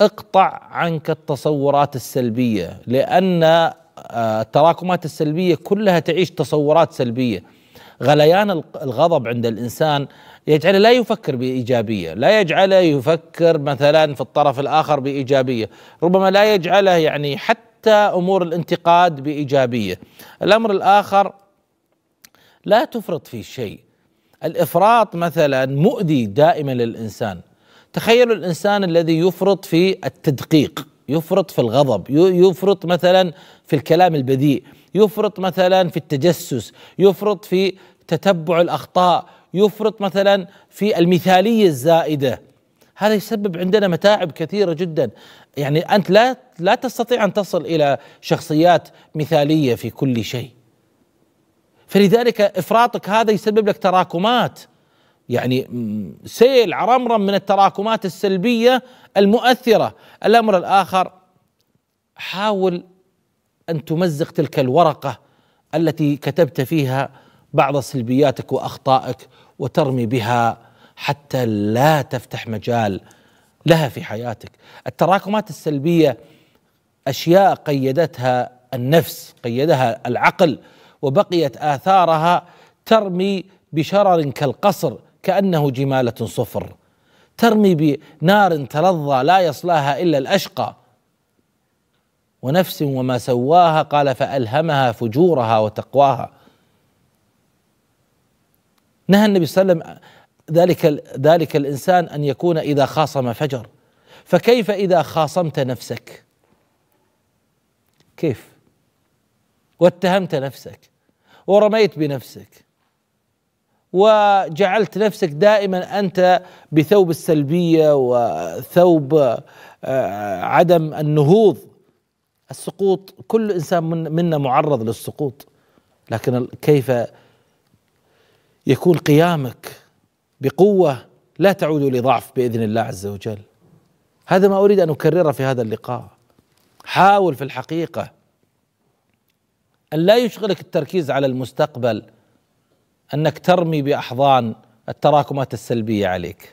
اقطع عنك التصورات السلبية، لأن التراكمات السلبية كلها تعيش تصورات سلبية. غليان الغضب عند الإنسان يجعله لا يفكر بإيجابية، لا يجعله يفكر مثلا في الطرف الآخر بإيجابية، ربما لا يجعله يعني حتى أمور الانتقاد بإيجابية. الأمر الآخر لا تفرط في شيء، الإفراط مثلا مؤذي دائما للإنسان. تخيلوا الإنسان الذي يفرط في التدقيق، يفرط في الغضب، يفرط مثلا في الكلام البذيء، يفرط مثلا في التجسس، يفرط في تتبع الأخطاء، يفرط مثلا في المثالية الزائدة. هذا يسبب عندنا متاعب كثيرة جدا. يعني أنت لا تستطيع أن تصل إلى شخصيات مثالية في كل شيء، فلذلك إفراطك هذا يسبب لك تراكمات، يعني سيل عرمرم من التراكمات السلبية المؤثرة. الأمر الآخر حاول أن تمزق تلك الورقة التي كتبت فيها بعض سلبياتك وأخطائك وترمي بها حتى لا تفتح مجال لها في حياتك. التراكمات السلبية أشياء قيدتها النفس، قيدها العقل، وبقيت آثارها ترمي بشرر كالقصر كأنه جمالة صفر، ترمي بنار تلظى لا يصلاها إلا الأشقى. ونفس وما سواها قال فألهمها فجورها وتقواها. نهى النبي صلى الله عليه وسلم ذلك الإنسان أن يكون إذا خاصم فجر، فكيف إذا خاصمت نفسك؟ كيف؟ واتهمت نفسك ورميت بنفسك وجعلت نفسك دائما أنت بثوب السلبية وثوب عدم النهوض. السقوط، كل إنسان منا معرض للسقوط، لكن كيف يكون قيامك بقوة لا تعود لضعف بإذن الله عز وجل. هذا ما أريد أن أكرره في هذا اللقاء. حاول في الحقيقة أن لا يشغلك التركيز على المستقبل، أنك ترمي بأحضان التراكمات السلبية عليك.